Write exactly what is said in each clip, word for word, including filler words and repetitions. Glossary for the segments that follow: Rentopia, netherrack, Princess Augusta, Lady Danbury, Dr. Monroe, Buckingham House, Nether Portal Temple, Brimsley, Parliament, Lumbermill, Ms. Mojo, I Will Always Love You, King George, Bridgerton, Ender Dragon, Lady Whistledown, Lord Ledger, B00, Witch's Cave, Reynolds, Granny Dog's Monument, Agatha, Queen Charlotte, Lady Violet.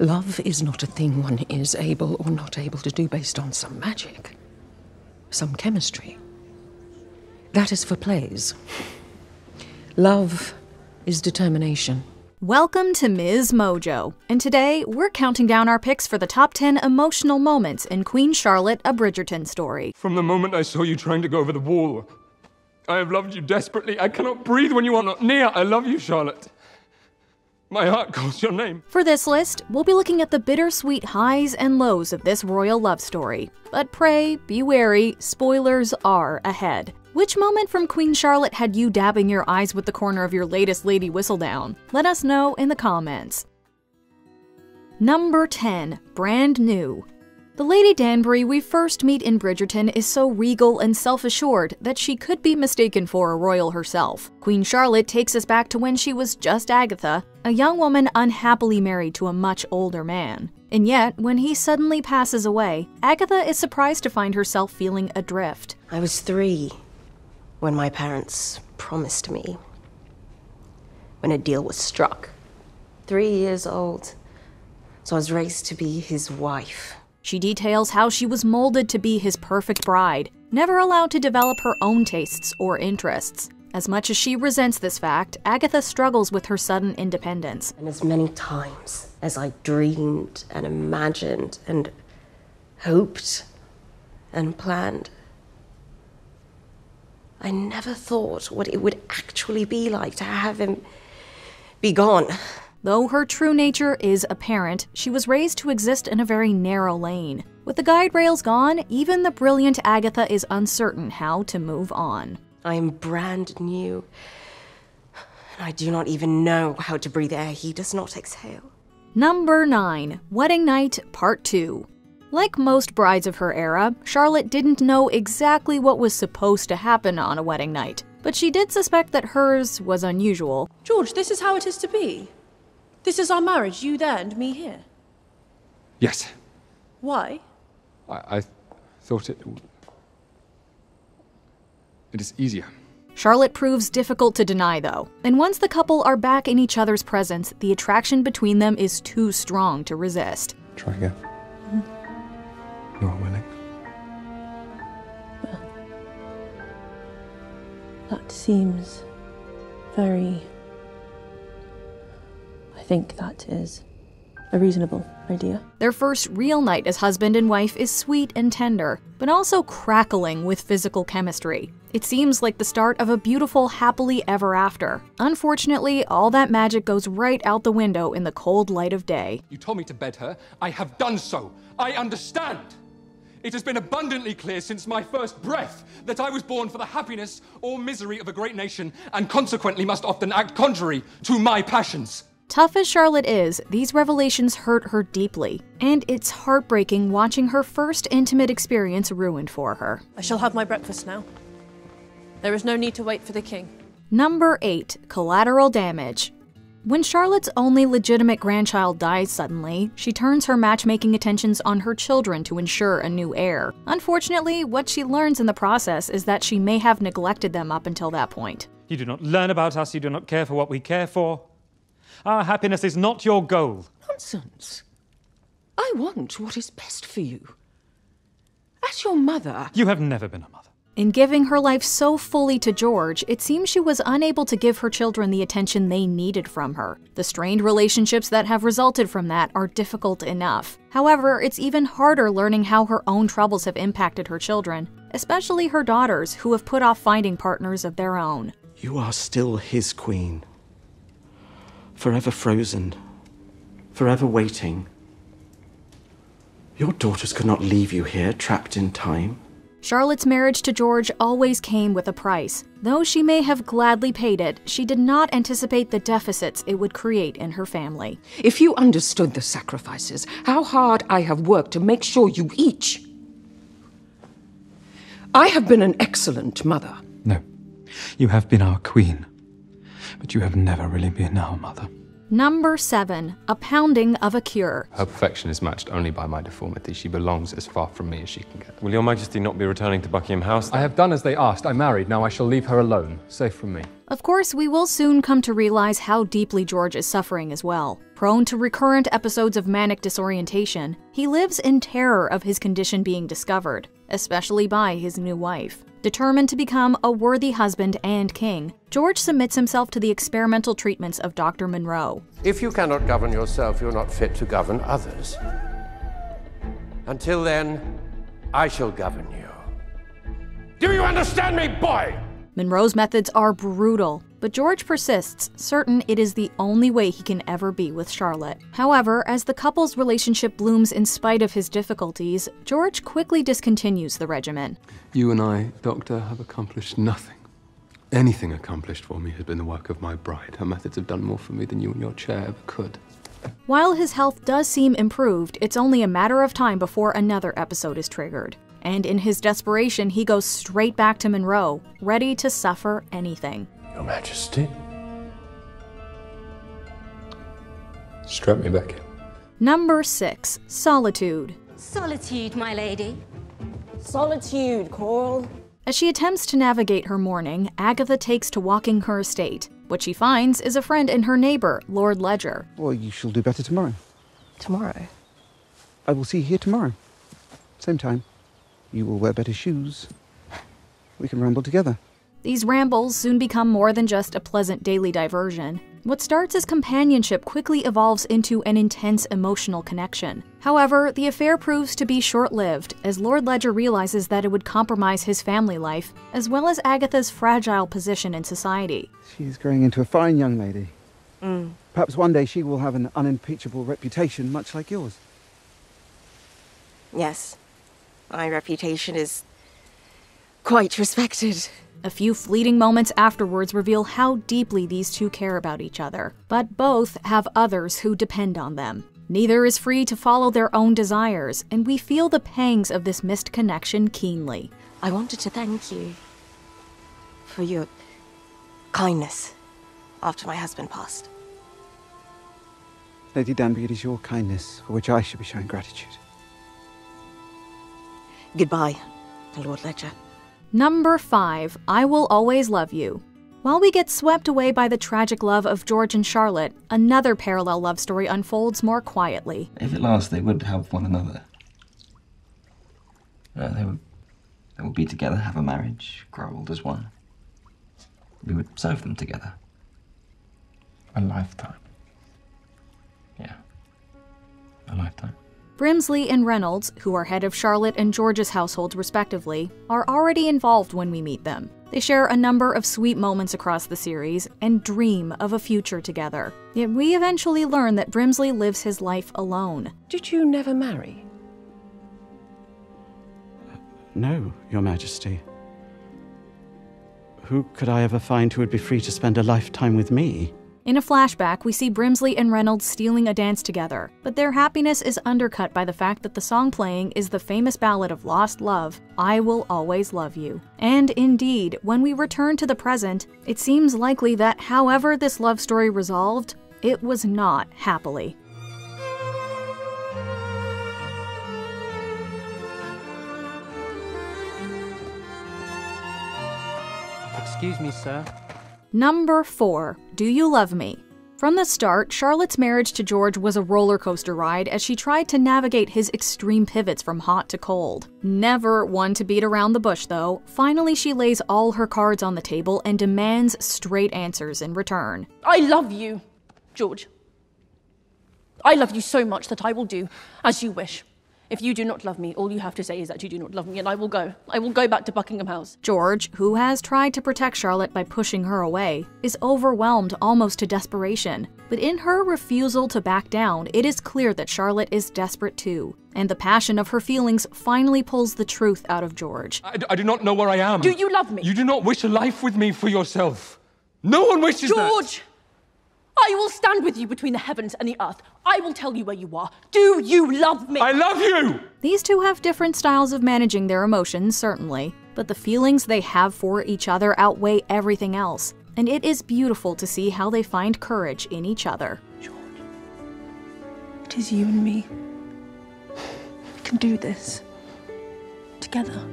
Love is not a thing one is able or not able to do based on some magic, some chemistry. That is for plays. Love is determination. Welcome to Miz Mojo, and today we're counting down our picks for the top ten emotional moments in Queen Charlotte, A Bridgerton Story. From the moment I saw you trying to go over the wall, I have loved you desperately. I cannot breathe when you are not near. I love you, Charlotte. My heart calls your name. For this list, we'll be looking at the bittersweet highs and lows of this royal love story. But pray, be wary, spoilers are ahead. Which moment from Queen Charlotte had you dabbing your eyes with the corner of your latest Lady Whistledown? Let us know in the comments. Number ten. Brand new. The Lady Danbury we first meet in Bridgerton is so regal and self-assured that she could be mistaken for a royal herself. Queen Charlotte takes us back to when she was just Agatha, a young woman unhappily married to a much older man. And yet, when he suddenly passes away, Agatha is surprised to find herself feeling adrift. I was three when my parents promised me, when a deal was struck. Three years old, so I was raised to be his wife. She details how she was molded to be his perfect bride, never allowed to develop her own tastes or interests. As much as she resents this fact, Agatha struggles with her sudden independence. And as many times as I dreamed and imagined and hoped and planned, I never thought what it would actually be like to have him be gone. Though her true nature is apparent, she was raised to exist in a very narrow lane. With the guide rails gone, even the brilliant Agatha is uncertain how to move on. I am brand new, and I do not even know how to breathe air he does not exhale. Number nine. Wedding Night, Part two. Like most brides of her era, Charlotte didn't know exactly what was supposed to happen on a wedding night, but she did suspect that hers was unusual. George, this is how it is to be. This is our marriage, you there and me here. Yes. Why? I, I thought it... It is easier. Charlotte proves difficult to deny, though. And once the couple are back in each other's presence, the attraction between them is too strong to resist. Try again. Mm-hmm. You are willing. Well, that seems very... I think that is a reasonable idea. Their first real night as husband and wife is sweet and tender, but also crackling with physical chemistry. It seems like the start of a beautiful happily ever after. Unfortunately, all that magic goes right out the window in the cold light of day. You told me to bed her. I have done so. I understand. It has been abundantly clear since my first breath that I was born for the happiness or misery of a great nation, and consequently must often act contrary to my passions. Tough as Charlotte is, these revelations hurt her deeply, and it's heartbreaking watching her first intimate experience ruined for her. I shall have my breakfast now. There is no need to wait for the king. Number eight. Collateral damage. When Charlotte's only legitimate grandchild dies suddenly, she turns her matchmaking attentions on her children to ensure a new heir. Unfortunately, what she learns in the process is that she may have neglected them up until that point. You do not learn about us, you do not care for what we care for. Our happiness is not your goal. Nonsense. I want what is best for you. As your mother... You have never been a mother. In giving her life so fully to George, it seems she was unable to give her children the attention they needed from her. The strained relationships that have resulted from that are difficult enough. However, it's even harder learning how her own troubles have impacted her children, especially her daughters, who have put off finding partners of their own. You are still his queen. Forever frozen, forever waiting. Your daughters could not leave you here, trapped in time. Charlotte's marriage to George always came with a price. Though she may have gladly paid it, she did not anticipate the deficits it would create in her family. If you understood the sacrifices, how hard I have worked to make sure you each. I have been an excellent mother. No, you have been our queen. But you have never really been our mother. Number seven, a pounding of a cure. Her perfection is matched only by my deformity. She belongs as far from me as she can get. Will your majesty not be returning to Buckingham House then? I have done as they asked. I married. Now I shall leave her alone, safe from me. Of course, we will soon come to realize how deeply George is suffering as well. Prone to recurrent episodes of manic disorientation, he lives in terror of his condition being discovered, especially by his new wife. Determined to become a worthy husband and king, George submits himself to the experimental treatments of Doctor Monroe. If you cannot govern yourself, you're not fit to govern others. Until then, I shall govern you. Do you understand me, boy? Monroe's methods are brutal, but George persists, certain it is the only way he can ever be with Charlotte. However, as the couple's relationship blooms in spite of his difficulties, George quickly discontinues the regimen. You and I, Doctor, have accomplished nothing. Anything accomplished for me has been the work of my bride. Her methods have done more for me than you and your chair ever could. While his health does seem improved, it's only a matter of time before another episode is triggered. And in his desperation, he goes straight back to Monroe, ready to suffer anything. Your Majesty. Strap me back in. Number six, solitude. Solitude, my lady. Solitude, Coral. As she attempts to navigate her mourning, Agatha takes to walking her estate. What she finds is a friend in her neighbor, Lord Ledger. Well, you shall do better tomorrow. Tomorrow? I will see you here tomorrow. Same time. You will wear better shoes. We can ramble together. These rambles soon become more than just a pleasant daily diversion. What starts as companionship quickly evolves into an intense emotional connection. However, the affair proves to be short-lived, as Lord Ledger realizes that it would compromise his family life, as well as Agatha's fragile position in society. She's growing into a fine young lady. Mm. Perhaps one day she will have an unimpeachable reputation, much like yours. Yes, my reputation is quite respected. A few fleeting moments afterwards reveal how deeply these two care about each other, but both have others who depend on them. Neither is free to follow their own desires, and we feel the pangs of this missed connection keenly. I wanted to thank you for your kindness after my husband passed. Lady Danbury, it is your kindness for which I should be showing gratitude. Goodbye, Lord Ledger. Number five, I Will Always Love You. While we get swept away by the tragic love of George and Charlotte, another parallel love story unfolds more quietly. If at last they would help one another, uh, they, would, they would be together, have a marriage, grow old as one. We would serve them together. A lifetime. Yeah, a lifetime. Brimsley and Reynolds, who are head of Charlotte and George's households respectively, are already involved when we meet them. They share a number of sweet moments across the series and dream of a future together. Yet we eventually learn that Brimsley lives his life alone. Did you never marry? No, Your Majesty. Who could I ever find who would be free to spend a lifetime with me? In a flashback, we see Brimsley and Reynolds stealing a dance together, but their happiness is undercut by the fact that the song playing is the famous ballad of lost love, I Will Always Love You. And indeed, when we return to the present, it seems likely that however this love story resolved, it was not happily. Excuse me, sir. Number four, Do You Love Me? From the start, Charlotte's marriage to George was a roller coaster ride as she tried to navigate his extreme pivots from hot to cold. Never one to beat around the bush, though. Finally, she lays all her cards on the table and demands straight answers in return. I love you, George. I love you so much that I will do as you wish. If you do not love me, all you have to say is that you do not love me, and I will go. I will go back to Buckingham House. George, who has tried to protect Charlotte by pushing her away, is overwhelmed almost to desperation. But in her refusal to back down, it is clear that Charlotte is desperate too. And the passion of her feelings finally pulls the truth out of George. I, I do not know where I am. Do you love me? You do not wish a life with me for yourself. No one wishes George, that. George! I will stand with you between the heavens and the earth. I will tell you where you are. Do you love me? I love you! These two have different styles of managing their emotions, certainly, but the feelings they have for each other outweigh everything else, and it is beautiful to see how they find courage in each other. It is you and me. We can do this. Together.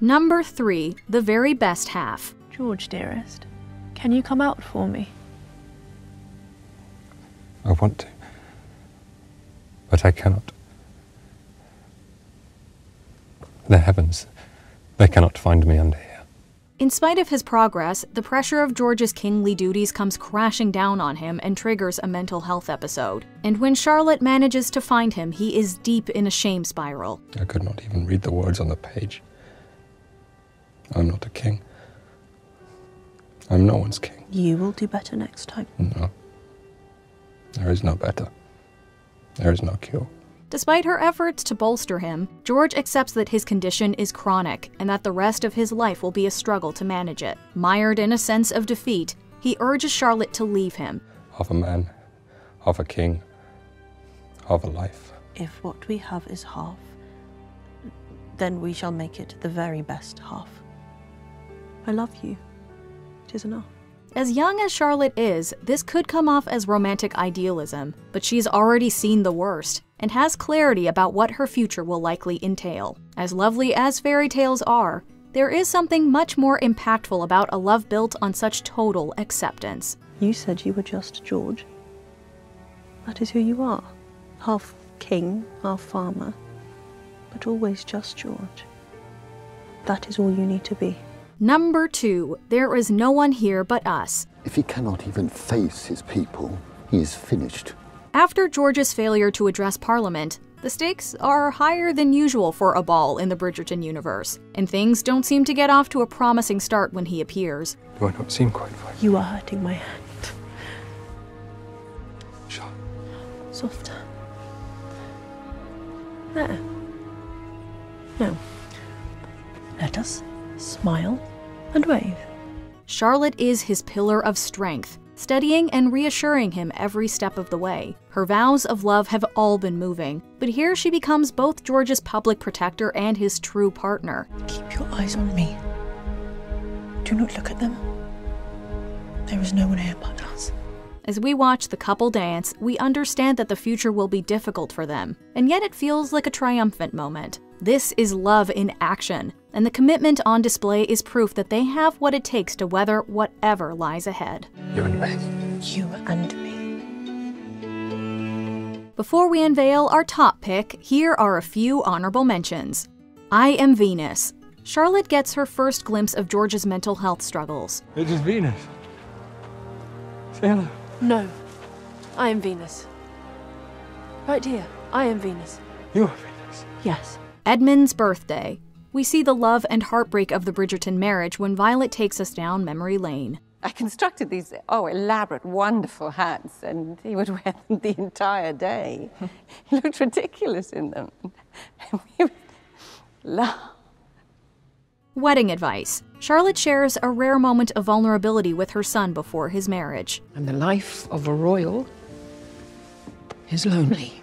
Number three, the very best half. George, dearest, can you come out for me? I want to, but I cannot. The heavens, they cannot find me under here. In spite of his progress, the pressure of George's kingly duties comes crashing down on him and triggers a mental health episode. And when Charlotte manages to find him, he is deep in a shame spiral. I could not even read the words on the page. I'm not a king. I'm no one's king. You will do better next time. No. There is no better. There is no cure. Despite her efforts to bolster him, George accepts that his condition is chronic and that the rest of his life will be a struggle to manage it. Mired in a sense of defeat, he urges Charlotte to leave him. Half a man, half a king, half a life. If what we have is half, then we shall make it the very best half. I love you. It is enough. As young as Charlotte is, this could come off as romantic idealism, but she's already seen the worst and has clarity about what her future will likely entail. As lovely as fairy tales are, there is something much more impactful about a love built on such total acceptance. You said you were just George. That is who you are. Half king, half farmer, but always just George. That is all you need to be. Number two, there is no one here but us. If he cannot even face his people, he is finished. After George's failure to address Parliament, the stakes are higher than usual for a ball in the Bridgerton universe, and things don't seem to get off to a promising start when he appears. Do I not seem quite fine? You are hurting my hand. Sure. Softer. There. Now, let us smile and wave. Charlotte is his pillar of strength, steadying and reassuring him every step of the way. Her vows of love have all been moving, but here she becomes both George's public protector and his true partner. Keep your eyes on me. Do not look at them. There is no one here but us. As we watch the couple dance, we understand that the future will be difficult for them, and yet it feels like a triumphant moment. This is love in action, and the commitment on display is proof that they have what it takes to weather whatever lies ahead. You and me. You and me. Before we unveil our top pick, here are a few honorable mentions. I Am Venus. Charlotte gets her first glimpse of George's mental health struggles. It is Venus. Say hello. No. I am Venus. Right here. I am Venus. You are Venus. Yes. Edmund's birthday. We see the love and heartbreak of the Bridgerton marriage when Violet takes us down memory lane. I constructed these, oh, elaborate, wonderful hats, and he would wear them the entire day. He looked ridiculous in them. Wedding advice. Charlotte shares a rare moment of vulnerability with her son before his marriage. And the life of a royal is lonely.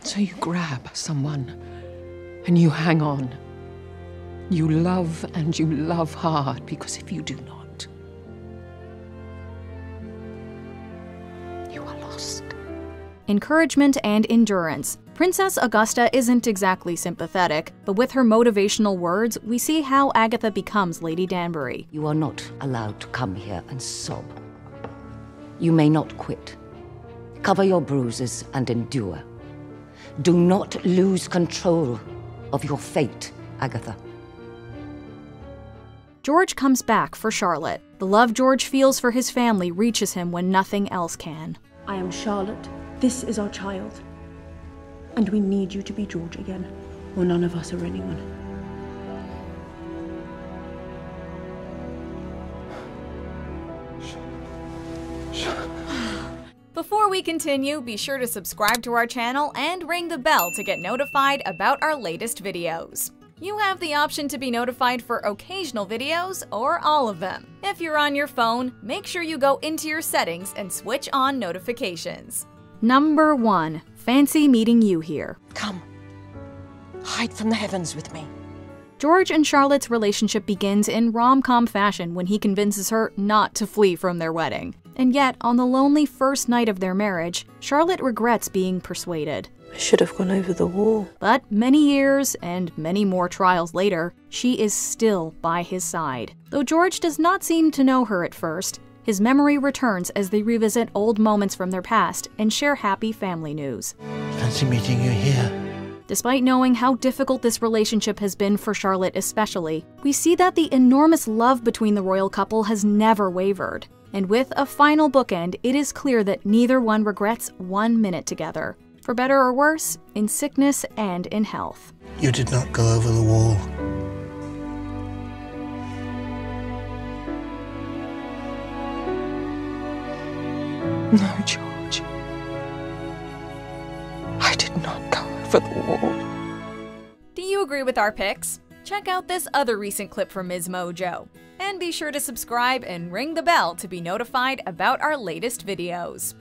So you grab someone, and you hang on. You love, and you love hard, because if you do not, you are lost. Encouragement and endurance. Princess Augusta isn't exactly sympathetic, but with her motivational words, we see how Agatha becomes Lady Danbury. You are not allowed to come here and sob. You may not quit. Cover your bruises and endure. Do not lose control of your fate, Agatha. George comes back for Charlotte. The love George feels for his family reaches him when nothing else can. I am Charlotte. This is our child. And we need you to be George again, or none of us are anyone. Before we continue, be sure to subscribe to our channel and ring the bell to get notified about our latest videos. You have the option to be notified for occasional videos or all of them. If you're on your phone, make sure you go into your settings and switch on notifications. Number one, fancy meeting you here. Come, hide from the heavens with me. George and Charlotte's relationship begins in rom-com fashion when he convinces her not to flee from their wedding. And yet, on the lonely first night of their marriage, Charlotte regrets being persuaded. I should have gone over the wall. But many years and many more trials later, she is still by his side. Though George does not seem to know her at first, his memory returns as they revisit old moments from their past and share happy family news. Fancy meeting you here. Despite knowing how difficult this relationship has been for Charlotte especially, we see that the enormous love between the royal couple has never wavered. And with a final bookend, it is clear that neither one regrets one minute together. For better or worse, in sickness and in health. You did not go over the wall. No, George. I did not go over the wall. Do you agree with our picks? Check out this other recent clip from Miz Mojo. And be sure to subscribe and ring the bell to be notified about our latest videos.